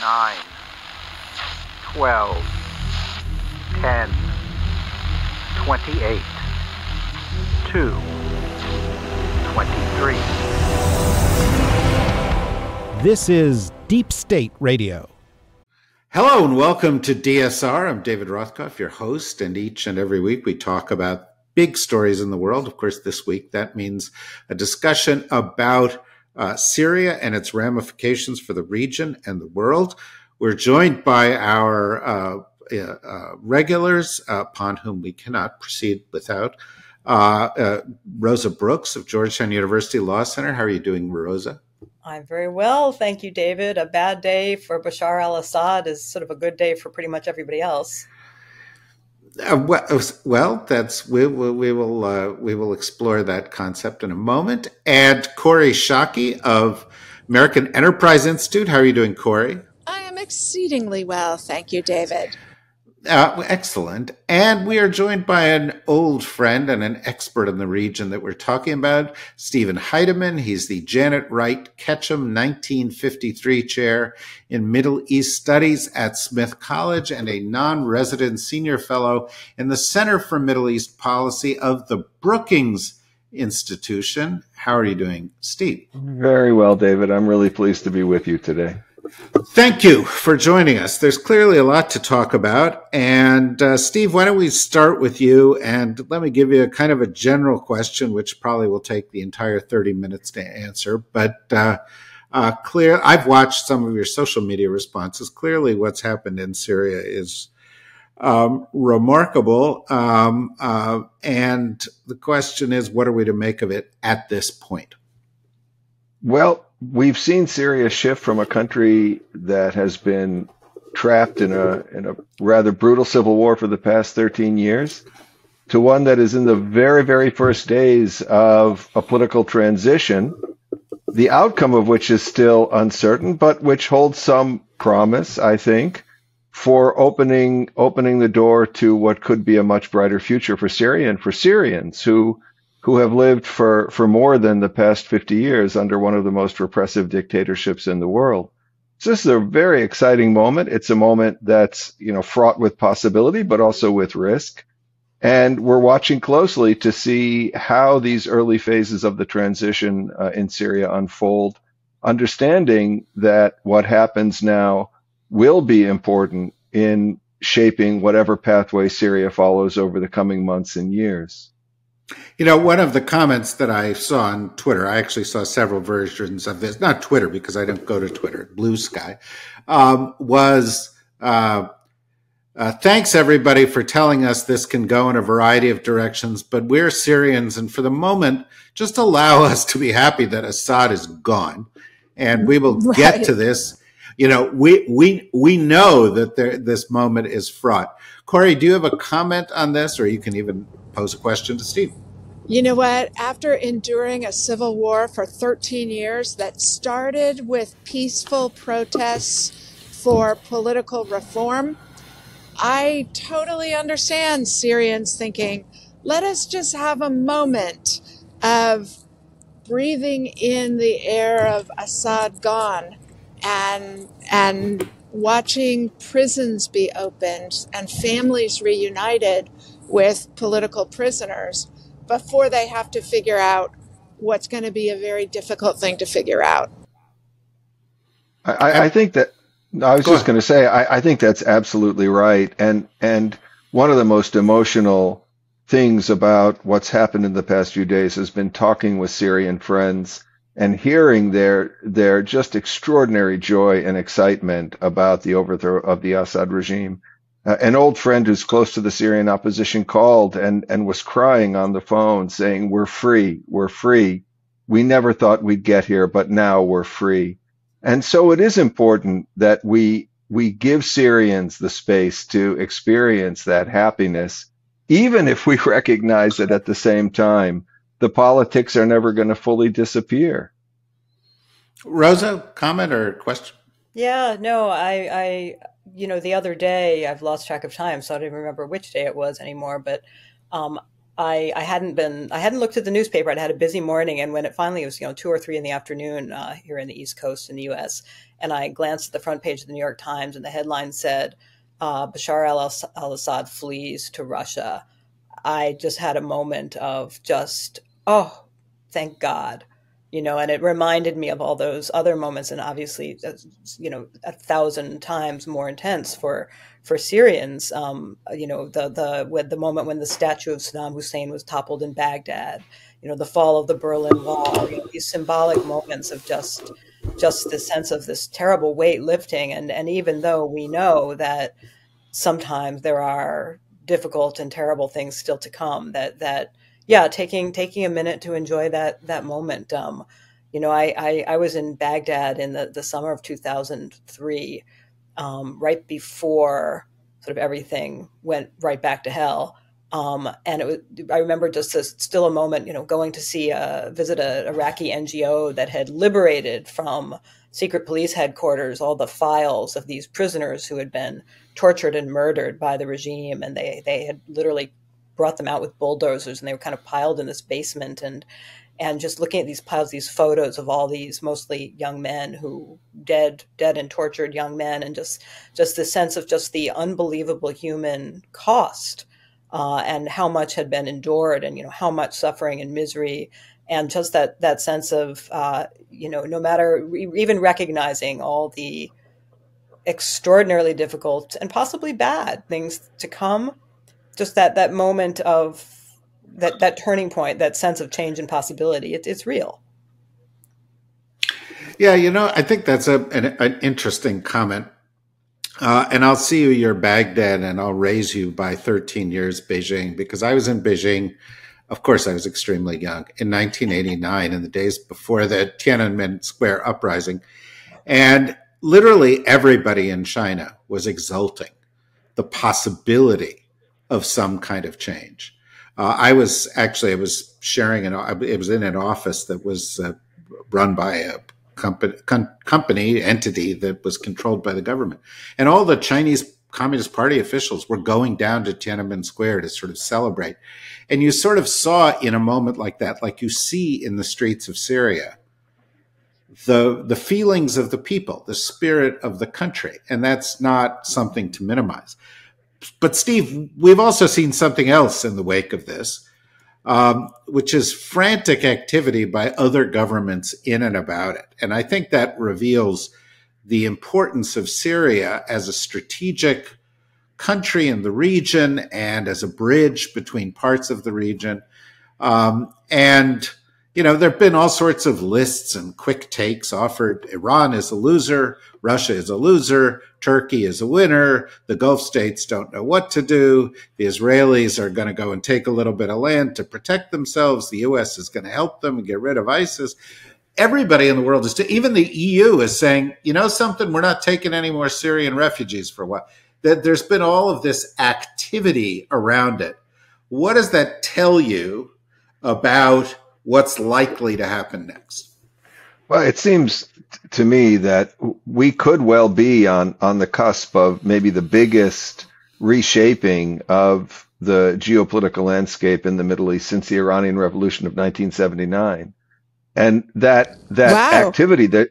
9, 12, 10, 28, 2, 23. This is Deep State Radio. Hello and welcome to DSR. I'm David Rothkopf, your host, and each and every week we talk about big stories in the world. Of course, this week that means a discussion about Syria and its ramifications for the region and the world. We're joined by our regulars, upon whom we cannot proceed without, Rosa Brooks of Georgetown University Law Center. How are you doing, Rosa? I'm very well. Thank you, David. A bad day for Bashar al-Assad is sort of a good day for pretty much everybody else. We will explore that concept in a moment. And Kori Schake of American Enterprise Institute. How are you doing, Kori? I am exceedingly well. Thank you, David. Excellent. And we are joined by an old friend and an expert in the region that we're talking about, Steven Heydemann. He's the Janet Wright Ketchum 1953 Chair in Middle East Studies at Smith College and a non-resident senior fellow in the Center for Middle East Policy of the Brookings Institution. How are you doing, Steve? Very well, David. I'm really pleased to be with you today. Thank you for joining us. There's clearly a lot to talk about. And Steve, why don't we start with you? And let me give you a kind of a general question, which probably will take the entire 30 minutes to answer. But I've watched some of your social media responses. Clearly, what's happened in Syria is remarkable. And the question is, what are we to make of it at this point? Well, we've seen Syria shift from a country that has been trapped in a rather brutal civil war for the past 13 years to one that is in the very, very first days of a political transition, the outcome of which is still uncertain, but which holds some promise, I think, for opening the door to what could be a much brighter future for Syria and for Syrians who have lived for more than the past 50 years under one of the most repressive dictatorships in the world. So this is a very exciting moment. It's a moment that's, fraught with possibility, but also with risk. And we're watching closely to see how these early phases of the transition in Syria unfold, understanding that what happens now will be important in shaping whatever pathway Syria follows over the coming months and years. One of the comments that I saw on Twitter, I actually saw several versions of this, not Twitter because I don't go to Twitter, Blue Sky, was thanks everybody for telling us this can go in a variety of directions, but we're Syrians and for the moment, just allow us to be happy that Assad is gone and we will get to this. We know that this moment is fraught. Kori, do you have a comment on this, or you can even pose a question to Steve? You know what? After enduring a civil war for 13 years that started with peaceful protests for political reform, I totally understand Syrians thinking, let us just have a moment of breathing in the air of Assad gone and watching prisons be opened and families reunited with political prisoners before they have to figure out what's going to be a very difficult thing to figure out. I think that's absolutely right. And one of the most emotional things about what's happened in the past few days has been talking with Syrian friends and hearing their just extraordinary joy and excitement about the overthrow of the Assad regime. An old friend who's close to the Syrian opposition called and was crying on the phone saying, we're free. We never thought we'd get here, but now we're free. And so it is important that we give Syrians the space to experience that happiness, even if we recognize that at the same time, the politics are never going to fully disappear. Rosa, comment or question? Yeah, no, the other day, I've lost track of time, so I don't even remember which day it was anymore, but I hadn't looked at the newspaper. I'd had a busy morning, and when it finally was, 2 or 3 in the afternoon here in the East Coast in the U.S., and I glanced at the front page of the New York Times, and the headline said, "Bashar al-Assad flees to Russia." I just had a moment of just, oh, thank God, and it reminded me of all those other moments, and obviously, 1,000 times more intense for Syrians, the moment when the statue of Saddam Hussein was toppled in Baghdad, the fall of the Berlin Wall, these symbolic moments of just the sense of this terrible weight lifting. And even though we know that sometimes there are difficult and terrible things still to come, taking a minute to enjoy that moment. I was in Baghdad in the summer of 2003, right before sort of everything went right back to hell. I remember just still a moment, going to visit an Iraqi NGO that had liberated from secret police headquarters all the files of these prisoners who had been tortured and murdered by the regime. And they had literally brought them out with bulldozers, and they were kind of piled in this basement, and just looking at these piles, these photos of all these mostly young men who dead and tortured young men, and just the sense of just the unbelievable human cost. And how much had been endured, and how much suffering and misery, and just that sense of no matter, even recognizing all the extraordinarily difficult and possibly bad things to come, just that moment of that turning point, that sense of change and possibility, it's real. Yeah, I think that's an interesting comment. And I'll see you, you're Baghdad, and I'll raise you by 13 years, Beijing, because I was in Beijing. Of course, I was extremely young in 1989, in the days before the Tiananmen Square uprising. And literally everybody in China was exulting the possibility of some kind of change. I was sharing, it was in an office that was run by a company entity that was controlled by the government, and all the Chinese Communist Party officials were going down to Tiananmen Square to sort of celebrate. And you sort of saw in a moment like that, like you see in the streets of Syria, the feelings of the people, the spirit of the country, and that's not something to minimize. But Steve, we've also seen something else in the wake of this, which is frantic activity by other governments in and about it. And I think that reveals the importance of Syria as a strategic country in the region and as a bridge between parts of the region. There have been all sorts of lists and quick takes offered. Iran is a loser. Russia is a loser. Turkey is a winner. The Gulf states don't know what to do. The Israelis are going to go and take a little bit of land to protect themselves. The U.S. is going to help them and get rid of ISIS. Everybody in the world is, even the EU is saying, something, we're not taking any more Syrian refugees for a while. That there's been all of this activity around it. What does that tell you about what's likely to happen next? Well, it seems to me that we could well be on the cusp of maybe the biggest reshaping of the geopolitical landscape in the Middle East since the Iranian Revolution of 1979. And that activity that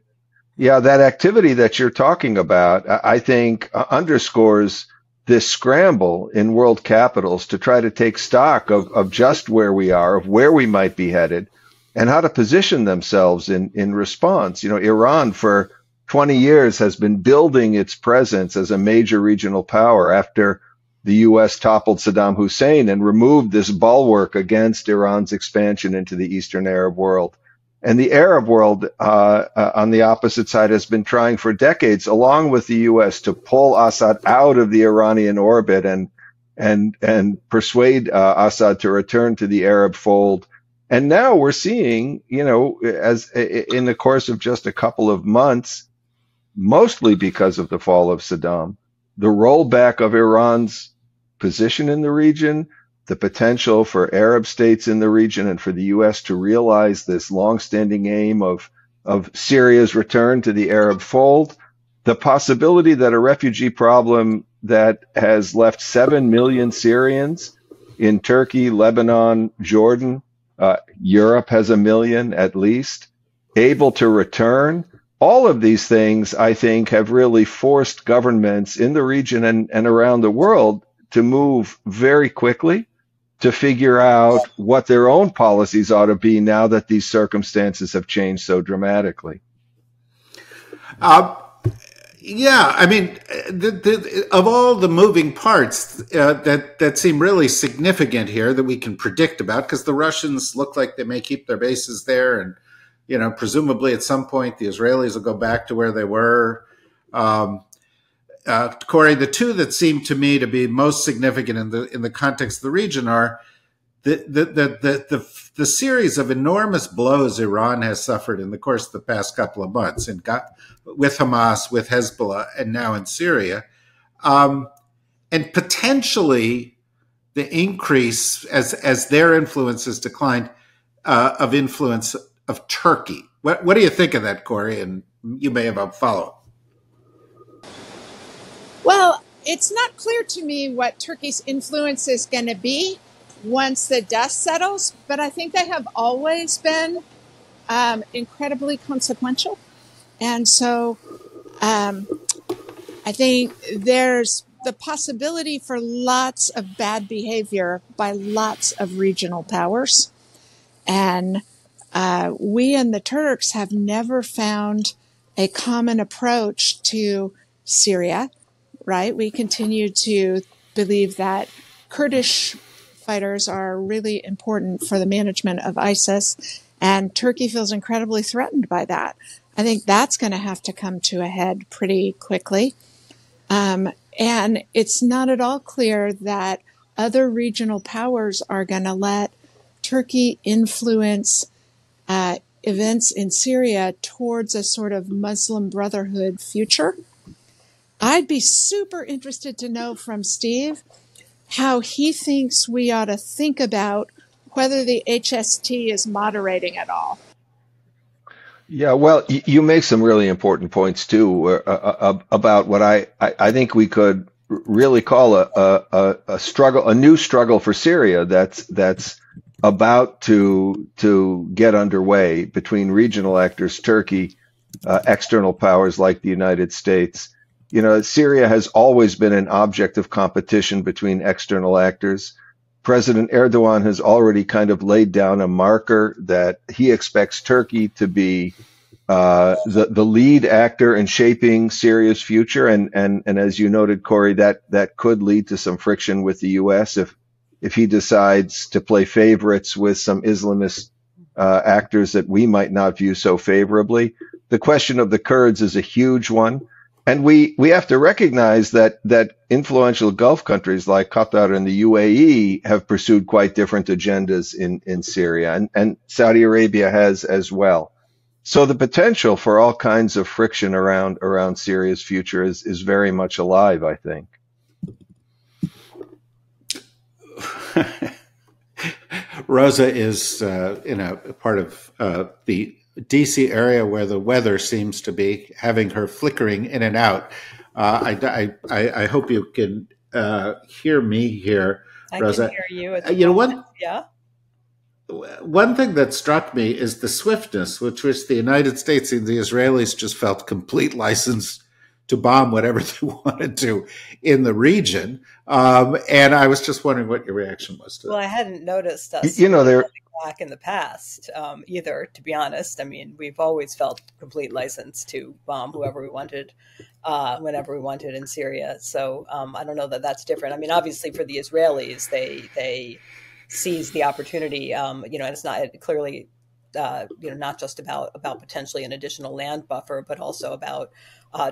you're talking about, I think underscores this scramble in world capitals to try to take stock of just where we are, of where we might be headed, and how to position themselves in response. Iran for 20 years has been building its presence as a major regional power after the U.S. toppled Saddam Hussein and removed this bulwark against Iran's expansion into the Eastern Arab world. And the Arab world on the opposite side has been trying for decades, along with the U.S., to pull Assad out of the Iranian orbit and persuade Assad to return to the Arab fold. And now we're seeing, as in the course of just a couple of months, mostly because of the fall of Saddam, the rollback of Iran's position in the region, the potential for Arab states in the region and for the U.S. to realize this longstanding aim of Syria's return to the Arab fold, the possibility that a refugee problem that has left 7 million Syrians in Turkey, Lebanon, Jordan. Europe has 1 million at least, able to return. All of these things, I think, have really forced governments in the region and around the world to move very quickly to figure out what their own policies ought to be now that these circumstances have changed so dramatically. Yeah, I mean, of all the moving parts that seem really significant here that we can predict about, because the Russians look like they may keep their bases there, and you know, presumably at some point the Israelis will go back to where they were. Kori, the two that seem to me to be most significant in the context of the region are the series of enormous blows Iran has suffered in the course of the past couple of months, with Hamas, with Hezbollah, and now in Syria, and potentially the increase as their influence has declined of influence of Turkey. What do you think of that, Kori? And you may have a follow-up. Well, it's not clear to me what Turkey's influence is going to be once the dust settles, but I think they have always been incredibly consequential. And so I think there's the possibility for lots of bad behavior by lots of regional powers. And we and the Turks have never found a common approach to Syria, right? We continue to believe that Kurdish fighters are really important for the management of ISIS, and Turkey feels incredibly threatened by that. I think that's going to have to come to a head pretty quickly. And it's not at all clear that other regional powers are going to let Turkey influence events in Syria towards a sort of Muslim Brotherhood future. I'd be super interested to know from Steve how he thinks we ought to think about whether the HST is moderating at all. Yeah, well, you make some really important points, too, about what I think we could really call a struggle, a new struggle for Syria that's about to get underway between regional actors, Turkey, external powers like the United States. You know, Syria has always been an object of competition between external actors. President Erdogan has already kind of laid down a marker that he expects Turkey to be the lead actor in shaping Syria's future. And as you noted, Kori, that could lead to some friction with the U.S. if he decides to play favorites with some Islamist actors that we might not view so favorably. The question of the Kurds is a huge one. And we have to recognize that influential Gulf countries like Qatar and the UAE have pursued quite different agendas in Syria, and Saudi Arabia has as well. So the potential for all kinds of friction around Syria's future is very much alive, I think. Rosa is part of the D.C. area where the weather seems to be having her flickering in and out. I hope you can hear me here, Rosa. I can hear you. One thing that struck me is the swiftness with which the United States and the Israelis just felt complete license to bomb whatever they wanted to in the region. And I was just wondering what your reaction was to that. Well, I hadn't noticed us back in the past either, to be honest. I mean, we've always felt complete license to bomb whoever we wanted, whenever we wanted in Syria. So I don't know that that's different. I mean, obviously for the Israelis, they seized the opportunity, and it's not clearly, not just about potentially an additional land buffer, but also about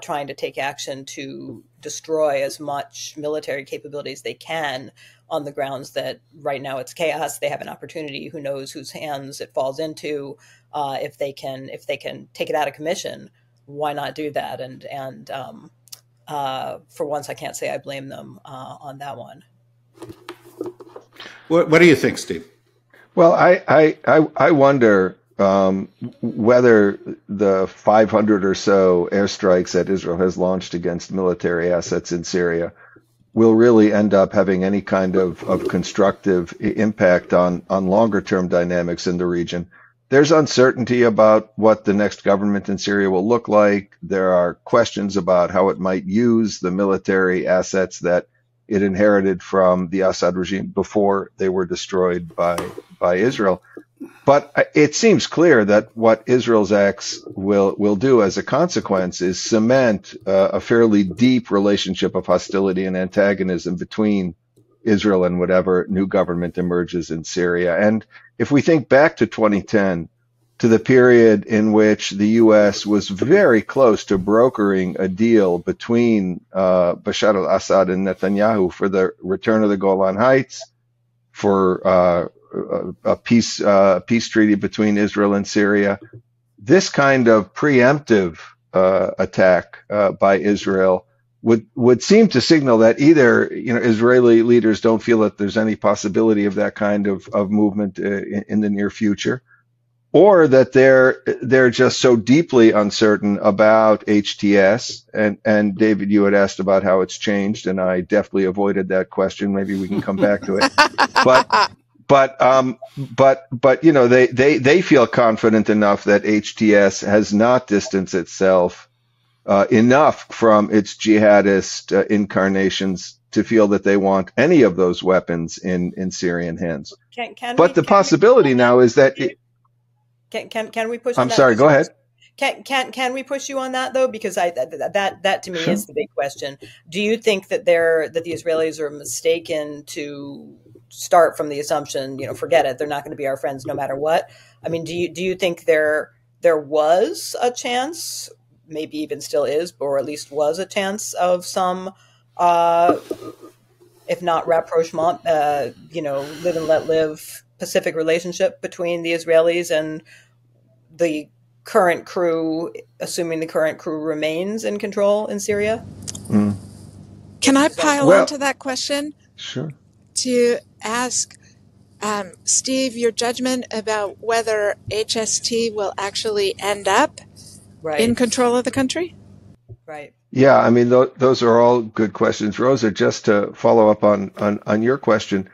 trying to take action to destroy as much military capability as they can on the grounds that right now it's chaos. They have an opportunity. Who knows whose hands it falls into? If they can take it out of commission, why not do that? And for once, I can't say I blame them on that one. What do you think, Steve? Well, I wonder whether the 500 or so airstrikes that Israel has launched against military assets in Syria will really end up having any kind of constructive impact on longer term dynamics in the region. There's uncertainty about what the next government in Syria will look like. There are questions about how it might use the military assets that it inherited from the Assad regime before they were destroyed by Israel. But it seems clear that what Israel's acts will do as a consequence is cement a fairly deep relationship of hostility and antagonism between Israel and whatever new government emerges in Syria. And if we think back to 2010, to the period in which the U.S. was very close to brokering a deal between Bashar al-Assad and Netanyahu for the return of the Golan Heights, for a peace treaty between Israel and Syria, this kind of preemptive attack by Israel would seem to signal that either, Israeli leaders don't feel that there's any possibility of that kind of movement in the near future, or that they're just so deeply uncertain about HTS. And David, you had asked about how it's changed, and I deftly avoided that question. Maybe we can come back to it. But they feel confident enough that HTS has not distanced itself enough from its jihadist incarnations to feel that they want any of those weapons in Syrian hands. Can we push you on that though? Because that to me is the big question. Do you think that the Israelis are mistaken to start from the assumption, forget it, they're not going to be our friends no matter what? I mean, do you think there was a chance, maybe even still is, or at least was a chance of some, if not rapprochement, live and let live Pacific relationship between the Israelis and the current crew, assuming the current crew remains in control in Syria? Mm. Can I pile onto that question? Sure. To ask, Steve, your judgment about whether HST will actually end up in control of the country? Right. Yeah, I mean, those are all good questions. Rosa, just to follow up on your question,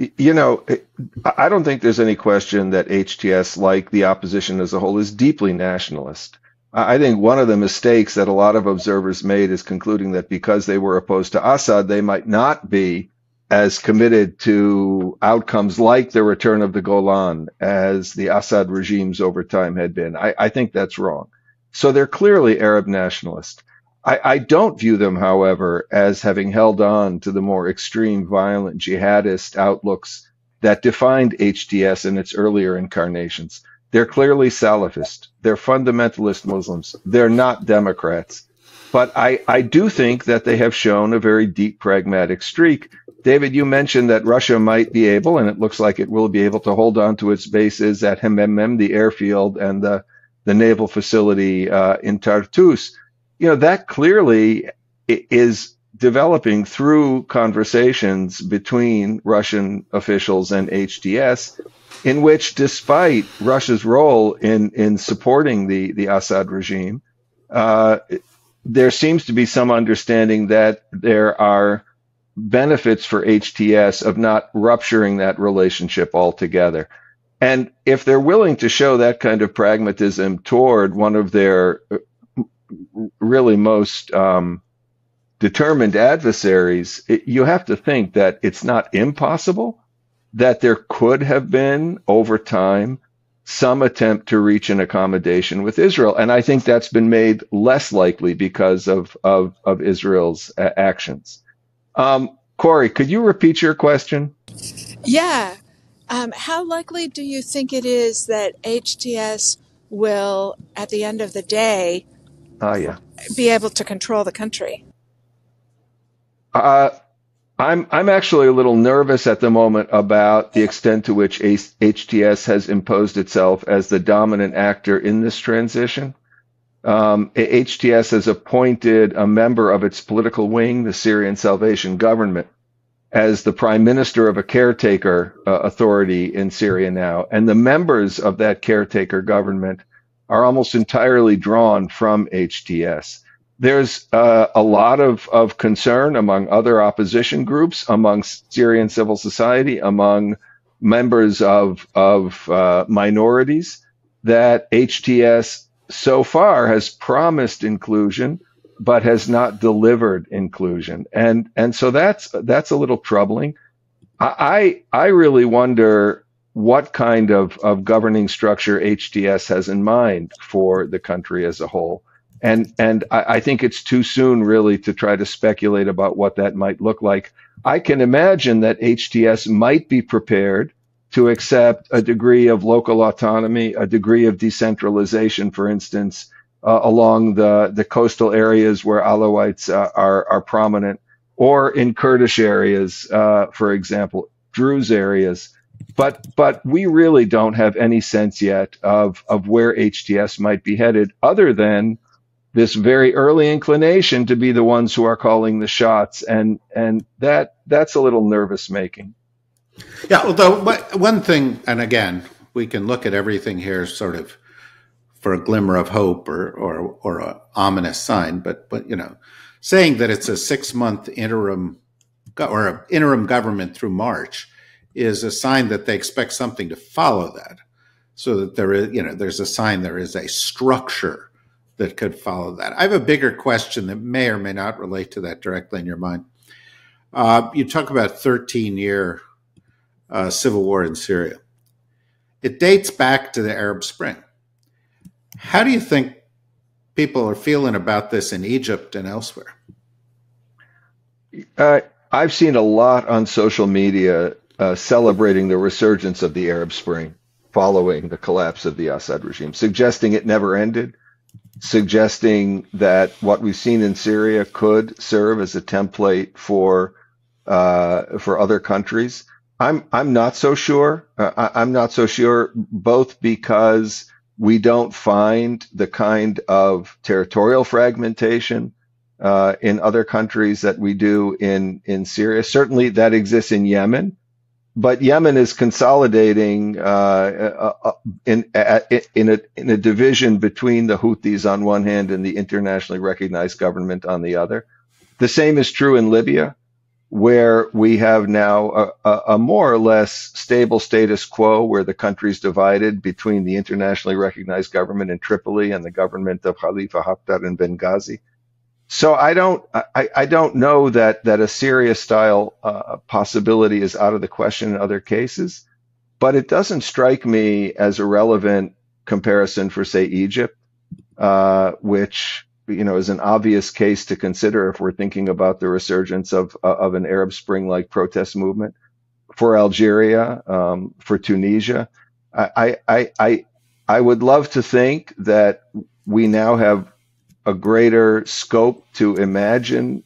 I don't think there's any question that HTS, like the opposition as a whole, is deeply nationalist. I think one of the mistakes that a lot of observers made is concluding that because they were opposed to Assad, they might not be as committed to outcomes like the return of the Golan as the Assad regimes over time had been. I think that's wrong. So they're clearly Arab nationalists. I don't view them, however, as having held on to the more extreme, violent, jihadist outlooks that defined HTS in its earlier incarnations. They're clearly Salafist. They're fundamentalist Muslims. They're not Democrats. But I do think that they have shown a very deep pragmatic streak. David, you mentioned that Russia might be able, and it looks like it will be able, to hold on to its bases at Hemem, the airfield, and the naval facility in Tartus. That clearly is developing through conversations between Russian officials and HTS, in which, despite Russia's role in supporting the Assad regime, there seems to be some understanding that there are benefits for HTS of not rupturing that relationship altogether. And if they're willing to show that kind of pragmatism toward one of their really most determined adversaries, you have to think that it's not impossible that there could have been, over time, some attempt to reach an accommodation with Israel. And I think that's been made less likely because of Israel's actions. Kori, could you repeat your question? Yeah. How likely do you think it is that HTS will, at the end of the day, be able to control the country? I'm actually a little nervous at the moment about the extent to which HTS has imposed itself as the dominant actor in this transition. HTS has appointed a member of its political wing, the Syrian Salvation Government, as the prime minister of a caretaker authority in Syria now. And the members of that caretaker government are almost entirely drawn from HTS. There's a lot of concern among other opposition groups, among Syrian civil society, among members of minorities, that HTS so far has promised inclusion but has not delivered inclusion, and so that's a little troubling. I really wonder what kind of governing structure HTS has in mind for the country as a whole. And I think it's too soon, really, to try to speculate about what that might look like. I can imagine that HTS might be prepared to accept a degree of local autonomy, a degree of decentralization, for instance, along the coastal areas where Alawites are prominent, or in Kurdish areas, for example, Druze areas. But we really don't have any sense yet of where HTS might be headed, other than this very early inclination to be the ones who are calling the shots, and that's a little nervous making. Yeah, although one thing, and again, we can look at everything here sort of for a glimmer of hope or an ominous sign, but you know, saying that it's a 6-month interim or an interim government through March is a sign that they expect something to follow that, so that there is, you know, there's a sign there is a structure that could follow that. I have a bigger question that may or may not relate to that directly in your mind. You talk about 13-year civil war in Syria. It dates back to the Arab Spring. How do you think people are feeling about this in Egypt and elsewhere? I've seen a lot on social media celebrating the resurgence of the Arab Spring following the collapse of the Assad regime, suggesting it never ended, suggesting that what we've seen in Syria could serve as a template for other countries. I'm not so sure. I'm not so sure, both because we don't find the kind of territorial fragmentation in other countries that we do in Syria. Certainly that exists in Yemen, but Yemen is consolidating in a division between the Houthis on one hand and the internationally recognized government on the other. The same is true in Libya, where we have now a more or less stable status quo, where the country's divided between the internationally recognized government in Tripoli and the government of Khalifa Haftar in Benghazi. So I don't know that a serious style possibility is out of the question in other cases, but it doesn't strike me as a relevant comparison for, say, Egypt, which, you know, is an obvious case to consider if we're thinking about the resurgence of an Arab Spring-like protest movement. For Algeria, for Tunisia, I would love to think that we now have a greater scope to imagine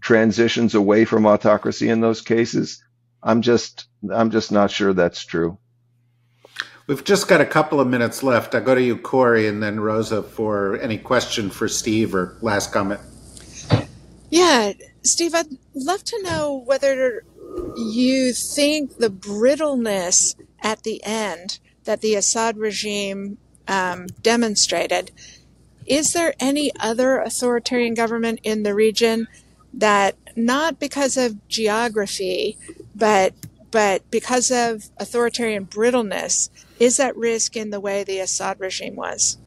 transitions away from autocracy in those cases. I'm just not sure that's true. We've just got a couple of minutes left. I go to you, Kori, and then Rosa for any question for Steve or last comment. Yeah, Steve, I'd love to know whether you think the brittleness at the end that the Assad regime demonstrated, is there any other authoritarian government in the region that, not because of geography, but because of authoritarian brittleness, is at risk in the way the Assad regime was?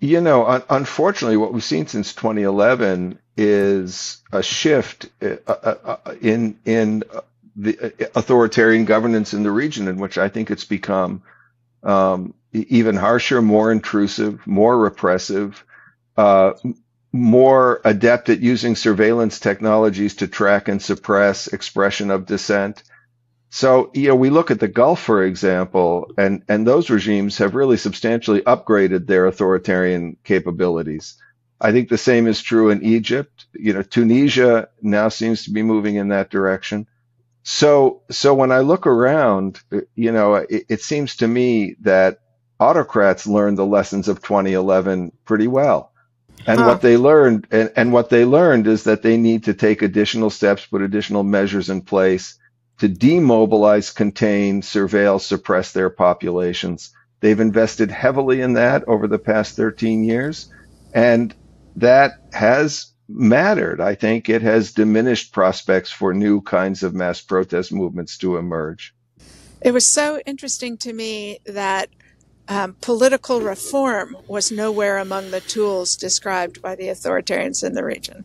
You know, unfortunately, what we've seen since 2011 is a shift in the authoritarian governance in the region, in which I think it's become even harsher, more intrusive, more repressive, more adept at using surveillance technologies to track and suppress expression of dissent. So, you know, we look at the Gulf, for example, and those regimes have really substantially upgraded their authoritarian capabilities. I think the same is true in Egypt. You know, Tunisia now seems to be moving in that direction. So when I look around, you know, it seems to me that autocrats learned the lessons of 2011 pretty well. And what they learned is that they need to take additional steps, put additional measures in place to demobilize, contain, surveil, suppress their populations. They've invested heavily in that over the past 13 years. And that has mattered. I think it has diminished prospects for new kinds of mass protest movements to emerge. It was so interesting to me that political reform was nowhere among the tools described by the authoritarians in the region.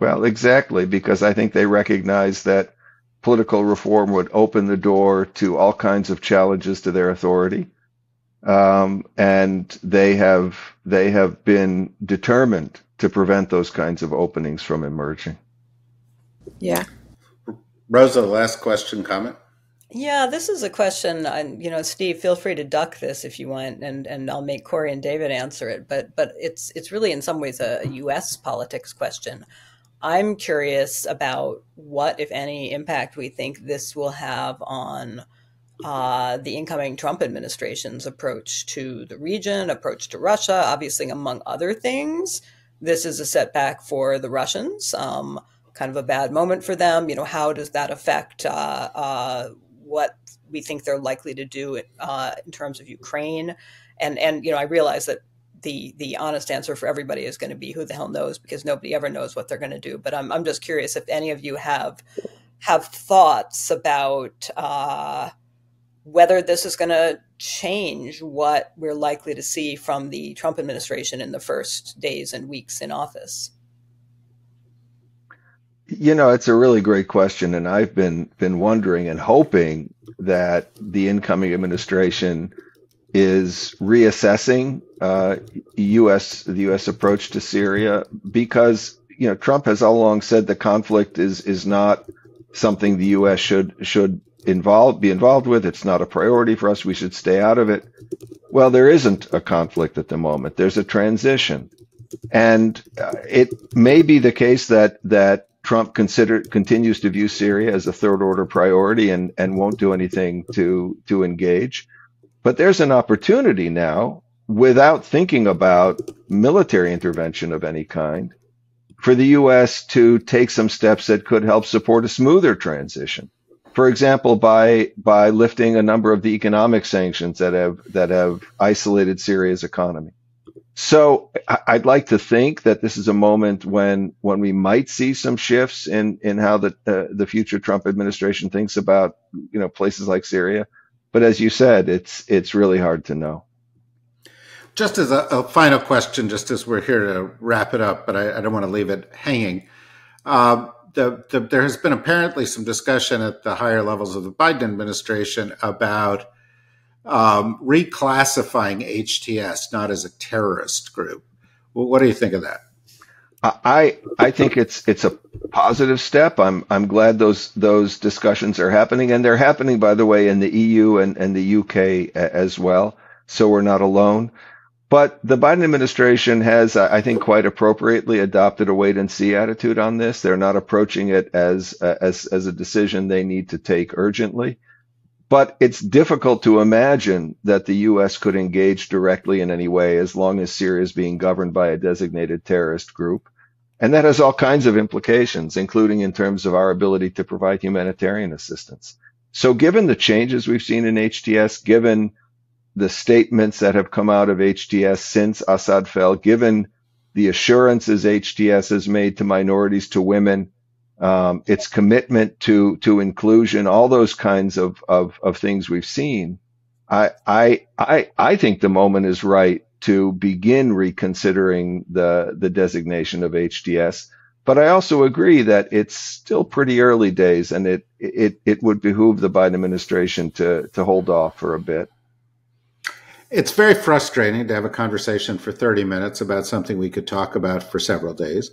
Well, exactly, because I think they recognize that political reform would open the door to all kinds of challenges to their authority. And they have been determined to prevent those kinds of openings from emerging. Yeah. Rosa, last question, comment? Yeah, this is a question, you know, Steve, feel free to duck this if you want, and I'll make Kori and David answer it. But it's really in some ways a U.S. politics question. I'm curious about what, if any, impact we think this will have on the incoming Trump administration's approach to the region, approach to Russia. Obviously, among other things, this is a setback for the Russians, kind of a bad moment for them. You know, how does that affect what we think they're likely to do in terms of Ukraine? And you know, I realize that the honest answer for everybody is going to be who the hell knows, because nobody ever knows what they're going to do. But I'm just curious if any of you have thoughts about whether this is going to change what we're likely to see from the Trump administration in the first days and weeks in office. You know, it's a really great question, and I've been wondering and hoping that the incoming administration is reassessing the U.S. approach to Syria, because, you know, Trump has all along said the conflict is not something the U.S. should be involved with. It's not a priority for us. We should stay out of it. Well, there isn't a conflict at the moment. There's a transition, and it may be the case that Trump continues to view Syria as a third-order priority and won't do anything to engage. But there's an opportunity now, without thinking about military intervention of any kind, for the U.S. to take some steps that could help support a smoother transition. For example, by lifting a number of the economic sanctions that have isolated Syria's economy. So I'd like to think that this is a moment when we might see some shifts in how the future Trump administration thinks about, you know, places like Syria. But as you said, it's really hard to know. Just as a final question, just as we're here to wrap it up, but I don't want to leave it hanging. There has been apparently some discussion at the higher levels of the Biden administration about reclassifying HTS not as a terrorist group. Well, what do you think of that? I think it's a positive step. I'm glad those discussions are happening, and they're happening, by the way, in the EU and the UK as well. So we're not alone. But the Biden administration has, I think, quite appropriately adopted a wait and see attitude on this. They're not approaching it as a decision they need to take urgently. But it's difficult to imagine that the U.S. could engage directly in any way as long as Syria is being governed by a designated terrorist group. And that has all kinds of implications, including in terms of our ability to provide humanitarian assistance. So given the changes we've seen in HTS, given the statements that have come out of HTS since Assad fell, given the assurances HTS has made to minorities, to women, its commitment to inclusion, all those kinds of things we've seen, I think the moment is right to begin reconsidering the designation of HTS. But I also agree that it's still pretty early days, and it would behoove the Biden administration to hold off for a bit. It's very frustrating to have a conversation for 30 minutes about something we could talk about for several days.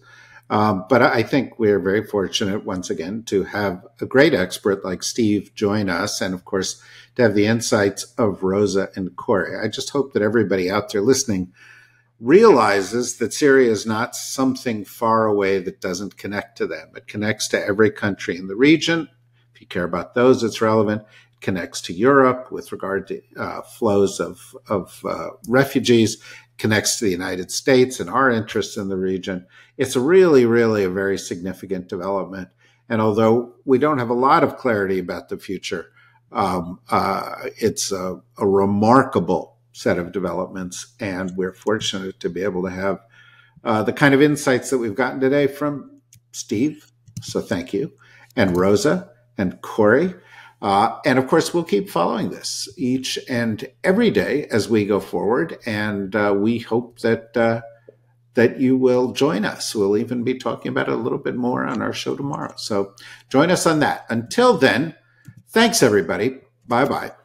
But I think we're very fortunate, once again, to have a great expert like Steve join us, and, of course, to have the insights of Rosa and Kori. I just hope that everybody out there listening realizes that Syria is not something far away that doesn't connect to them. It connects to every country in the region. If you care about those, it's relevant. It connects to Europe with regard to flows of refugees. Connects to the United States and our interests in the region. It's really a very significant development. And although we don't have a lot of clarity about the future, it's a remarkable set of developments. And we're fortunate to be able to have the kind of insights that we've gotten today from Steve. So thank you. And Rosa and Kori. And of course, we'll keep following this each and every day as we go forward. And we hope that that you will join us. We'll even be talking about it a little bit more on our show tomorrow. So join us on that. Until then, thanks, everybody. Bye-bye.